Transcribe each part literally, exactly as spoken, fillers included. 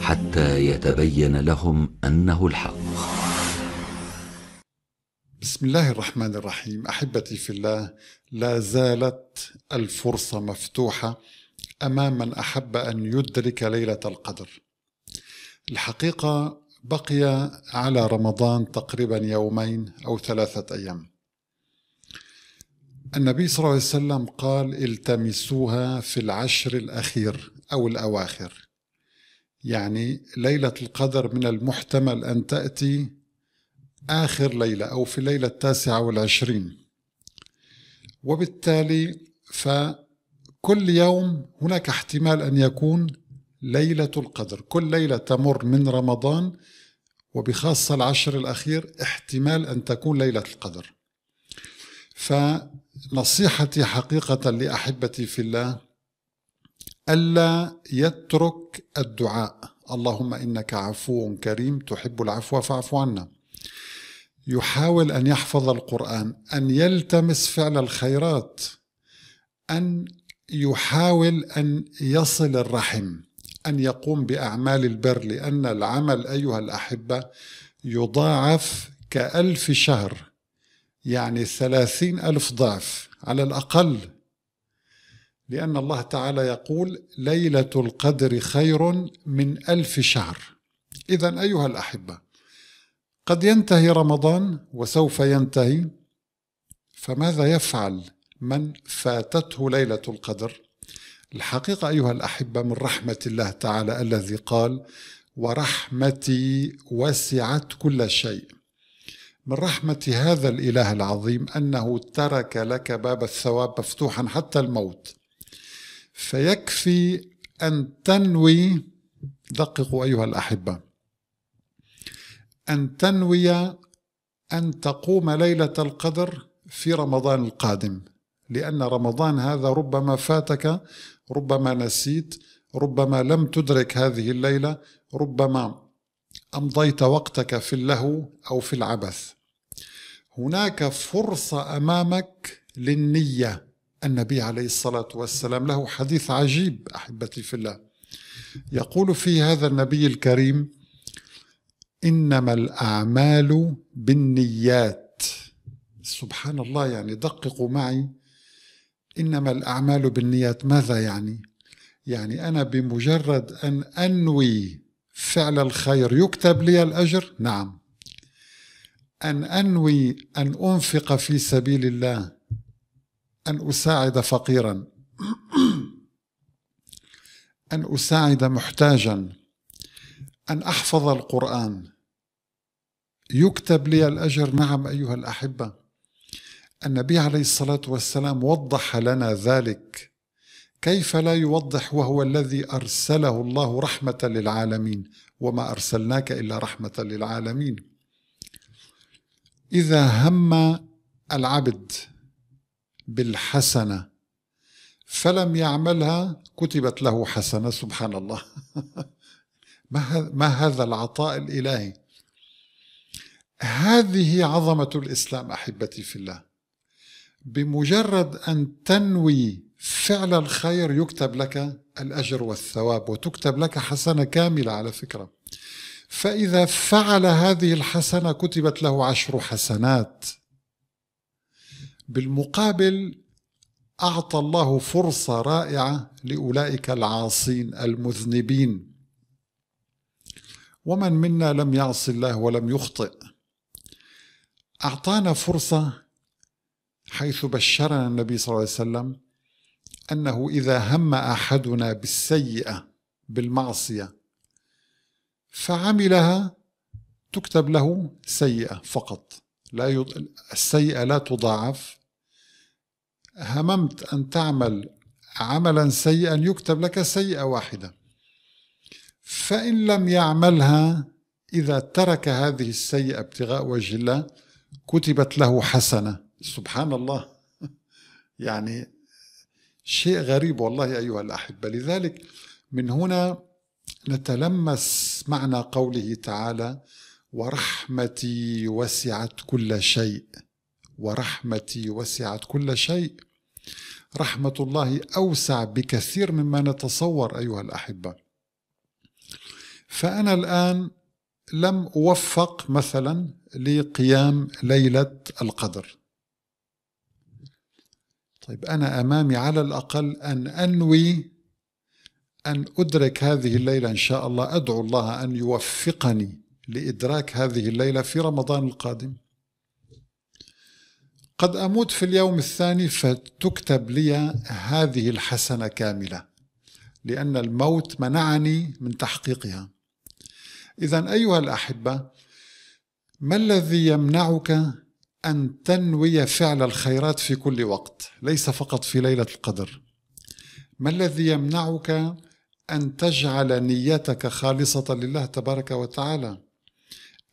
حتى يتبين لهم أنه الحق. بسم الله الرحمن الرحيم. أحبتي في الله، لا زالت الفرصة مفتوحة أمام من أحب أن يدرك ليلة القدر. الحقيقة بقي على رمضان تقريبا يومين أو ثلاثة أيام. النبي صلى الله عليه وسلم قال: التمسوها في العشر الأخير أو الأواخر. يعني ليلة القدر من المحتمل أن تأتي آخر ليلة أو في الليلة التاسعة والعشرين، وبالتالي فكل يوم هناك احتمال أن يكون ليلة القدر. كل ليلة تمر من رمضان وبخاصة العشر الأخير احتمال أن تكون ليلة القدر. فنصيحتي حقيقة لأحبتي في الله، ألا يترك الدعاء. اللهم إنك عفو كريم تحب العفو فاعف عنا. يحاول أن يحفظ القرآن، أن يلتمس فعل الخيرات، أن يحاول أن يصل الرحم، أن يقوم بأعمال البر، لأن العمل أيها الأحبة يضاعف كألف شهر، يعني ثلاثين ألف ضعف على الأقل، لأن الله تعالى يقول: ليلة القدر خير من ألف شهر. إذن أيها الأحبة، قد ينتهي رمضان وسوف ينتهي، فماذا يفعل من فاتته ليلة القدر؟ الحقيقة أيها الأحبة، من رحمة الله تعالى الذي قال: ورحمتي وسعت كل شيء، من رحمة هذا الإله العظيم أنه ترك لك باب الثواب مفتوحا حتى الموت. فيكفي أن تنوي، دققوا أيها الأحبة، أن تنوي أن تقوم ليلة القدر في رمضان القادم، لأن رمضان هذا ربما فاتك، ربما نسيت، ربما لم تدرك هذه الليلة، ربما أمضيت وقتك في اللهو أو في العبث. هناك فرصة أمامك للنية. النبي عليه الصلاة والسلام له حديث عجيب أحبتي في الله، يقول فيه هذا النبي الكريم: إنما الأعمال بالنيات. سبحان الله، يعني دققوا معي، إنما الأعمال بالنيات. ماذا يعني؟ يعني أنا بمجرد أن أنوي فعل الخير يكتب لي الأجر؟ نعم. أن أنوي أن أنفق في سبيل الله، أن أساعد فقيرا، أن أساعد محتاجا، أن أحفظ القرآن، يكتب لي الأجر. نعم أيها الأحبة، النبي عليه الصلاة والسلام وضح لنا ذلك، كيف لا يوضح وهو الذي أرسله الله رحمة للعالمين؟ وما أرسلناك إلا رحمة للعالمين. إذا هم العبد بالحسنة فلم يعملها كتبت له حسنة. سبحان الله، ما هذا العطاء الإلهي؟ هذه عظمة الإسلام أحبتي في الله، بمجرد أن تنوي فعل الخير يكتب لك الأجر والثواب، وتكتب لك حسنة كاملة على فكرة. فإذا فعل هذه الحسنة كتبت له عشر حسنات. بالمقابل أعطى الله فرصة رائعة لأولئك العاصين المذنبين. ومن منا لم يعص الله ولم يخطئ؟ أعطانا فرصة، حيث بشرنا النبي صلى الله عليه وسلم أنه إذا هم أحدنا بالسيئة بالمعصية فعملها تكتب له سيئة فقط، لا يض... السيئة لا تضاعف. هممت أن تعمل عملا سيئا يكتب لك سيئة واحدة. فإن لم يعملها، إذا ترك هذه السيئة ابتغاء وجه الله كتبت له حسنة. سبحان الله، يعني شيء غريب والله أيها الأحبة. لذلك من هنا نتلمس معنى قوله تعالى: ورحمتي وسعت كل شيء. ورحمتي وسعت كل شيء. رحمة الله أوسع بكثير مما نتصور أيها الأحبة. فأنا الآن لم أوفق مثلا لقيام ليلة القدر. طيب أنا أمامي على الأقل أن أنوي أن أدرك هذه الليلة إن شاء الله، أدعو الله أن يوفقني لإدراك هذه الليلة في رمضان القادم. قد أموت في اليوم الثاني فتكتب لي هذه الحسنة كاملة، لأن الموت منعني من تحقيقها. إذن أيها الأحبة، ما الذي يمنعك أن تنوي فعل الخيرات في كل وقت، ليس فقط في ليلة القدر؟ ما الذي يمنعك أن تجعل نيتك خالصة لله تبارك وتعالى؟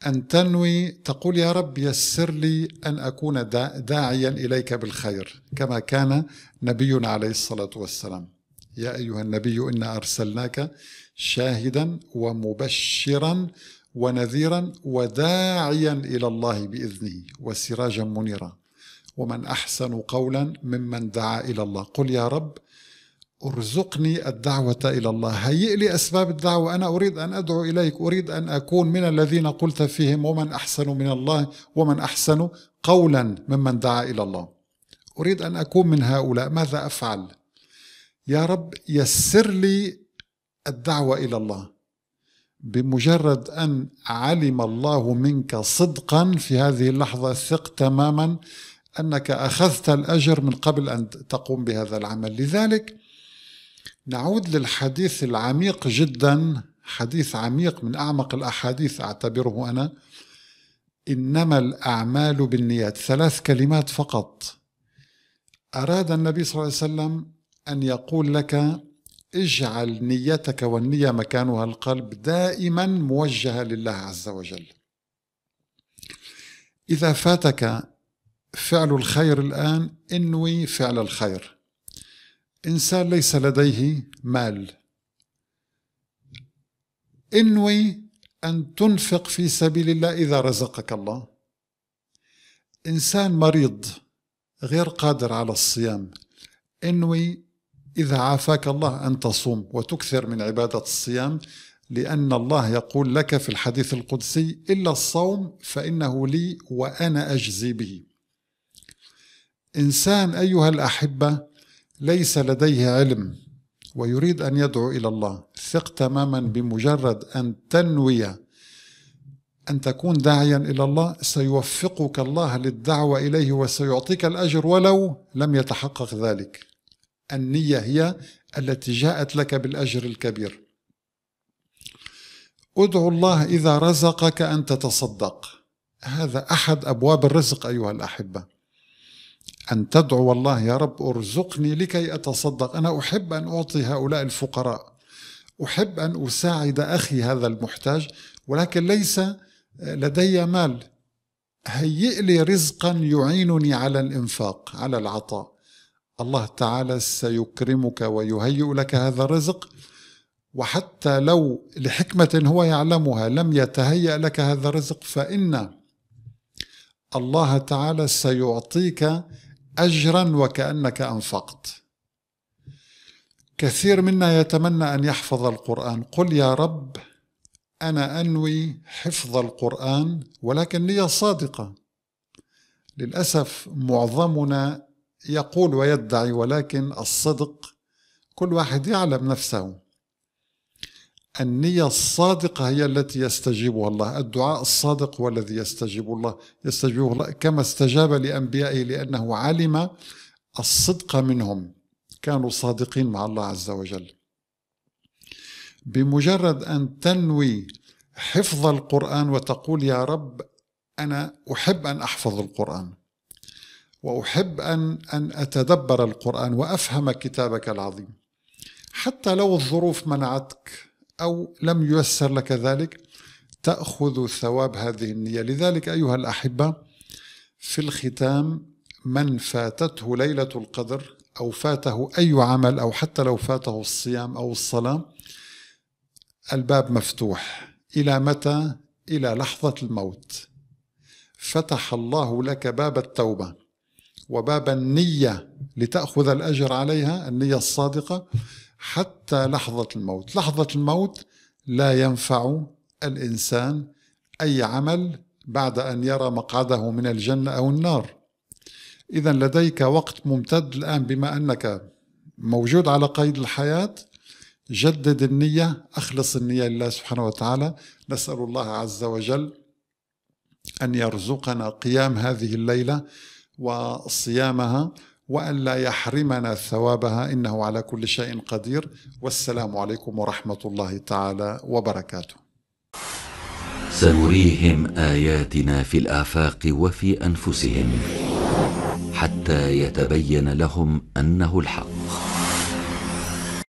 أن تنوي تقول يا رب يسر لي أن أكون داعيا إليك بالخير كما كان نبينا عليه الصلاة والسلام. يا أيها النبي إنا أرسلناك شاهدا ومبشرا ونذيرا وداعيا إلى الله بإذنه وسراجا منيرا ومن أحسن قولا ممن دعا إلى الله. قل يا رب ارزقني الدعوة إلى الله، هيئ لي أسباب الدعوة، أنا أريد أن أدعو إليك، أريد أن أكون من الذين قلت فيهم ومن أحسن من الله ومن أحسن قولا ممن دعا إلى الله، أريد أن أكون من هؤلاء، ماذا أفعل؟ يا رب يسر لي الدعوة إلى الله. بمجرد أن علم الله منك صدقا في هذه اللحظة، ثق تماما أنك أخذت الأجر من قبل أن تقوم بهذا العمل. لذلك نعود للحديث العميق جدا، حديث عميق من أعمق الأحاديث أعتبره أنا، إنما الأعمال بالنيات، ثلاث كلمات فقط. أراد النبي صلى الله عليه وسلم أن يقول لك اجعل نيتك، والنية مكانها القلب، دائما موجهة لله عز وجل. إذا فاتك فعل الخير الآن انوي فعل الخير. إنسان ليس لديه مال، انوي أن تنفق في سبيل الله إذا رزقك الله. إنسان مريض غير قادر على الصيام، انوي إذا عافاك الله أن تصوم وتكثر من عبادة الصيام، لأن الله يقول لك في الحديث القدسي إلا الصوم فإنه لي وأنا أجزي به. إنسان أيها الأحبة ليس لديه علم ويريد أن يدعو إلى الله، ثق تماما بمجرد أن تنوي أن تكون داعيا إلى الله سيوفقك الله للدعوة إليه وسيعطيك الأجر ولو لم يتحقق ذلك. النية هي التي جاءت لك بالأجر الكبير. ادعو الله إذا رزقك أن تتصدق، هذا أحد أبواب الرزق أيها الأحبة، أن تدعو الله يا رب ارزقني لكي أتصدق، أنا أحب أن أعطي هؤلاء الفقراء، أحب أن أساعد أخي هذا المحتاج ولكن ليس لدي مال، هيئ لي رزقا يعينني على الإنفاق، على العطاء. الله تعالى سيكرمك ويهيئ لك هذا الرزق، وحتى لو لحكمة هو يعلمها لم يتهيأ لك هذا الرزق فإن الله تعالى سيعطيك أجرا وكأنك أنفقت. كثير منا يتمنى أن يحفظ القرآن، قل يا رب أنا أنوي حفظ القرآن ولكن نية صادقة. للأسف معظمنا يقول ويدعي، ولكن الصدق كل واحد يعلم نفسه. النية الصادقة هي التي يستجيبها الله، الدعاء الصادق هو الذي يستجيب الله يستجيبه الله كما استجاب لأنبيائه، لأنه علم الصدق منهم، كانوا صادقين مع الله عز وجل. بمجرد أن تنوي حفظ القرآن وتقول يا رب أنا أحب أن أحفظ القرآن وأحب أن أن أتدبر القرآن وأفهم كتابك العظيم، حتى لو الظروف منعتك أو لم ييسر لك ذلك، تأخذ ثواب هذه النية. لذلك أيها الأحبة في الختام، من فاتته ليلة القدر أو فاته أي عمل أو حتى لو فاته الصيام أو الصلاة، الباب مفتوح. إلى متى؟ إلى لحظة الموت. فتح الله لك باب التوبة وباب النية لتأخذ الأجر عليها، النية الصادقة، حتى لحظة الموت. لحظة الموت لا ينفع الإنسان أي عمل بعد أن يرى مقعده من الجنة أو النار. إذن لديك وقت ممتد الآن، بما أنك موجود على قيد الحياة جدد النية، أخلص النية لله سبحانه وتعالى. نسأل الله عز وجل أن يرزقنا قيام هذه الليلة وصيامها، وأن لا يحرمنا ثوابها، إنه على كل شيء قدير. والسلام عليكم ورحمة الله تعالى وبركاته. سنريهم آياتنا في الآفاق وفي أنفسهم حتى يتبين لهم أنه الحق.